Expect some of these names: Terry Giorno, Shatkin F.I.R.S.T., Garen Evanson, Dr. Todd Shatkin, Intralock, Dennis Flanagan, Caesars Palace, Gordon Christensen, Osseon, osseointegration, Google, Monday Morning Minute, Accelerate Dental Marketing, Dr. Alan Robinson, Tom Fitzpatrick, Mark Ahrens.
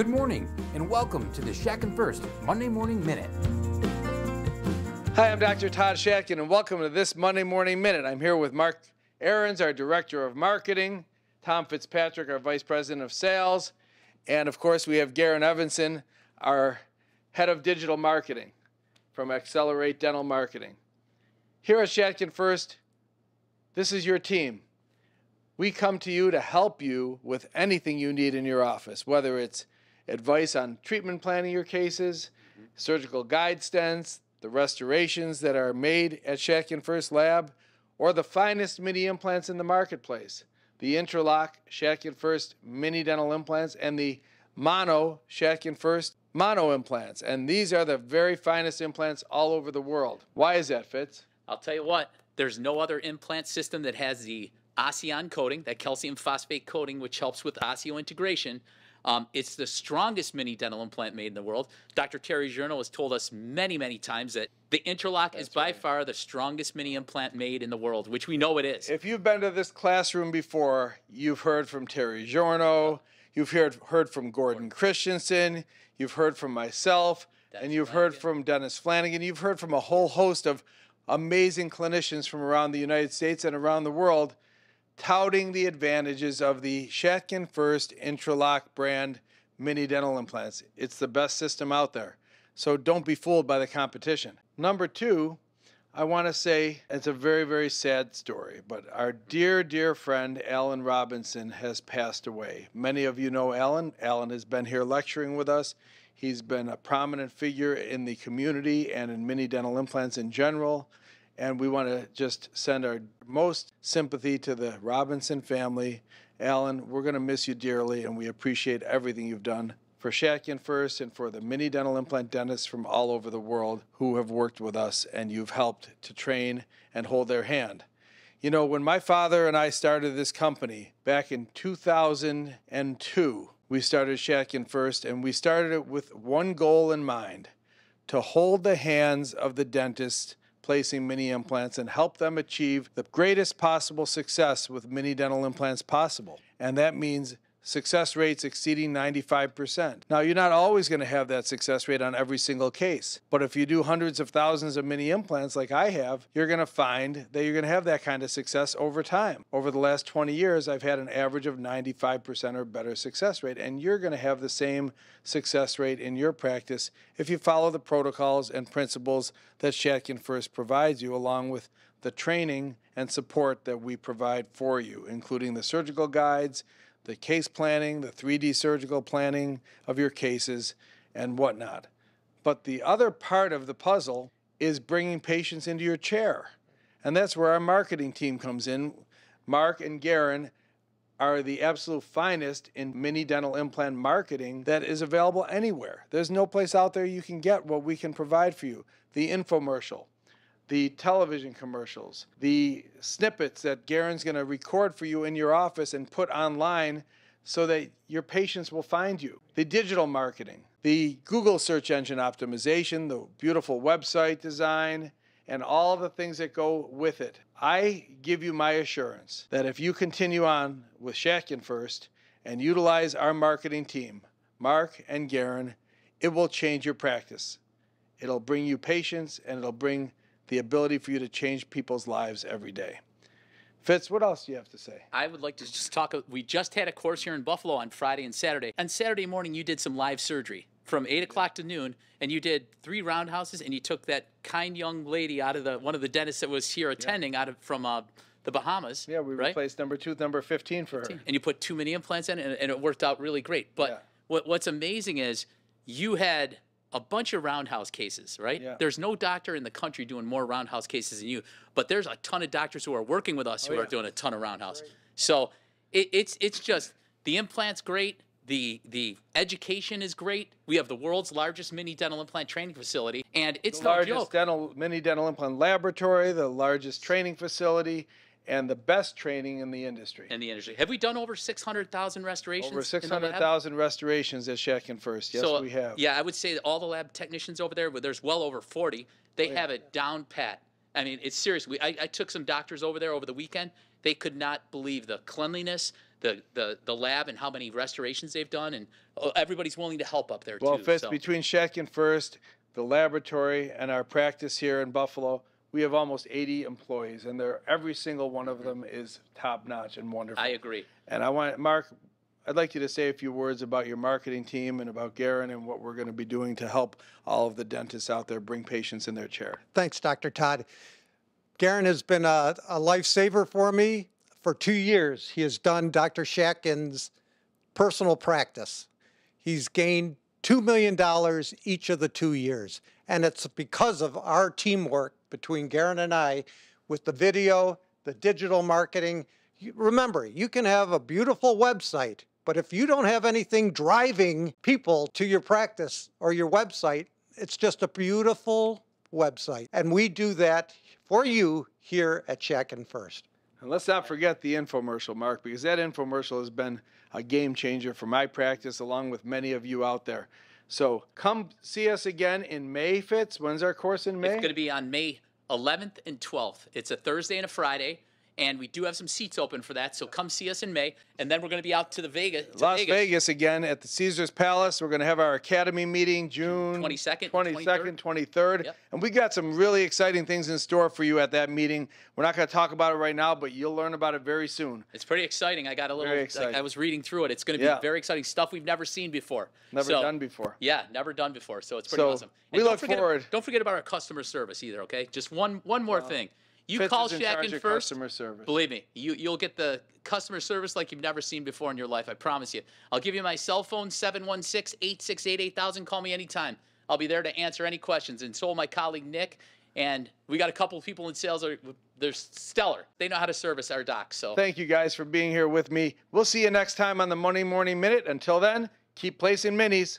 Good morning and welcome to the Shatkin First Monday Morning Minute. Hi, I'm Dr. Todd Shatkin and welcome to this Monday Morning Minute. I'm here with Mark Ahrens, our Director of Marketing, Tom Fitzpatrick, our Vice President of Sales, and of course we have Garen Evanson, our Head of Digital Marketing from Accelerate Dental Marketing. Here at Shatkin First, this is your team. We come to you to help you with anything you need in your office, whether it's advice on treatment planning your cases, surgical guide stents, the restorations that are made at Shatkin First Lab, or the finest mini implants in the marketplace, the Intralock Shatkin First mini dental implants and the Mono Shatkin First mono implants. And these are the very finest implants all over the world. Why is that, Fitz? I'll tell you what, there's no other implant system that has the Osseon coating, that calcium phosphate coating, which helps with osseointegration. It's the strongest mini dental implant made in the world. Dr. Terry Giorno has told us many, many times that the Intralock is by far the strongest mini implant made in the world, which we know it is. If you've been to this classroom before, you've heard from Terry Giorno, you've heard from Gordon Christensen, you've heard from myself, and you've heard from Dennis Flanagan. You've heard from a whole host of amazing clinicians from around the United States and around the world, touting the advantages of the Shatkin First Intralock brand mini dental implants. It's the best system out there, so don't be fooled by the competition. Number two, I want to say it's a very, very sad story, but our dear, dear friend Alan Robinson has passed away. Many of you know Alan. Alan has been here lecturing with us. He's been a prominent figure in the community and in mini dental implants in general. And we want to just send our most sympathy to the Robinson family. Alan, we're going to miss you dearly, and we appreciate everything you've done for Shatkin First and for the mini dental implant dentists from all over the world who have worked with us and you've helped to train and hold their hand. You know, when my father and I started this company back in 2002, we started Shatkin First, and we started it with one goal in mind: to hold the hands of the dentist placing mini implants and help them achieve the greatest possible success with mini dental implants possible. And that means success rates exceeding 95%. Now, you're not always going to have that success rate on every single case, but if you do hundreds of thousands of mini implants like I have, you're going to find that you're going to have that kind of success over time. Over the last 20 years, I've had an average of 95% or better success rate, and you're going to have the same success rate in your practice if you follow the protocols and principles that Shatkin First provides you, along with the training and support that we provide for you, including the surgical guides, the case planning, the 3D surgical planning of your cases, and whatnot. But the other part of the puzzle is bringing patients into your chair. And that's where our marketing team comes in. Mark and Garen are the absolute finest in mini dental implant marketing that is available anywhere. There's no place out there you can get what we can provide for you. The infomercial, the television commercials, the snippets that Garen's going to record for you in your office and put online so that your patients will find you, the digital marketing, the Google search engine optimization, the beautiful website design, and all the things that go with it. I give you my assurance that if you continue on with Shatkin First and utilize our marketing team, Mark and Garen, it will change your practice. It'll bring you patients, and it'll bring the ability for you to change people's lives every day. Fitz, what else do you have to say? I would like to just talk, we just had a course here in Buffalo on Friday and Saturday. On Saturday morning, you did some live surgery from 8 o'clock to noon, and you did 3 roundhouses, and you took that kind young lady out of one of the dentists that was here attending out of the Bahamas. Yeah, we replaced number 2 with number 15 for her. And you put 2 mini implants in, and it worked out really great. But what's amazing is you had a bunch of roundhouse cases, right? Yeah. There's no doctor in the country doing more roundhouse cases than you, but there's a ton of doctors who are working with us who are doing a ton of roundhouse. Great. So it's just, the implant's great, the education is great. We have the world's largest mini dental implant training facility, and it's no joke. The largest mini dental implant laboratory, the largest training facility, and the best training in the industry. Have we done over 600,000 restorations? Over 600,000 restorations at Shatkin First. Yes, so, we have. Yeah, I would say that all the lab technicians over there, but there's well over 40, they have it down pat. I mean, it's serious. I took some doctors over there over the weekend. They could not believe the cleanliness, the lab, and how many restorations they've done. And everybody's willing to help up there, well, too. Well, Fitz, so. Between Shatkin First, the laboratory, and our practice here in Buffalo, we have almost 80 employees, and every single one of them is top-notch and wonderful. I agree. And Mark, I'd like you to say a few words about your marketing team and about Garen and what we're going to be doing to help all of the dentists out there bring patients in their chair. Thanks, Dr. Todd. Garen has been a lifesaver for me for 2 years. He has done Dr. Shatkin's personal practice. He's gained $2 million each of the 2 years, and it's because of our teamwork between Garen and I with the video, the digital marketing. Remember, you can have a beautiful website, but if you don't have anything driving people to your practice or your website, it's just a beautiful website. And we do that for you here at Shatkin First. And let's not forget the infomercial, Mark, because that infomercial has been a game changer for my practice along with many of you out there. So come see us again in May, Fitz. When's our course in May? It's going to be on May 11th and 12th. It's a Thursday and a Friday. And we do have some seats open for that, so come see us in May. And then we're going to be out to Las Vegas again at the Caesars Palace. We're going to have our academy meeting June 22nd, 23rd. Yep. And we got some really exciting things in store for you at that meeting. We're not going to talk about it right now, but you'll learn about it very soon. It's pretty exciting. I got a little, like, I was reading through it. It's going to be very exciting stuff we've never seen before. Never done before. Yeah, never done before. So it's pretty awesome. And don't forget about our customer service either, okay? Just one more thing. You call Shatkin First, believe me, you'll get the customer service like you've never seen before in your life, I promise you. I'll give you my cell phone, 716-868-8000. Call me anytime. I'll be there to answer any questions. And so will my colleague, Nick. And we got a couple of people in sales. They're stellar. They know how to service our docs. So thank you guys for being here with me. We'll see you next time on the Monday Morning Minute. Until then, keep placing minis.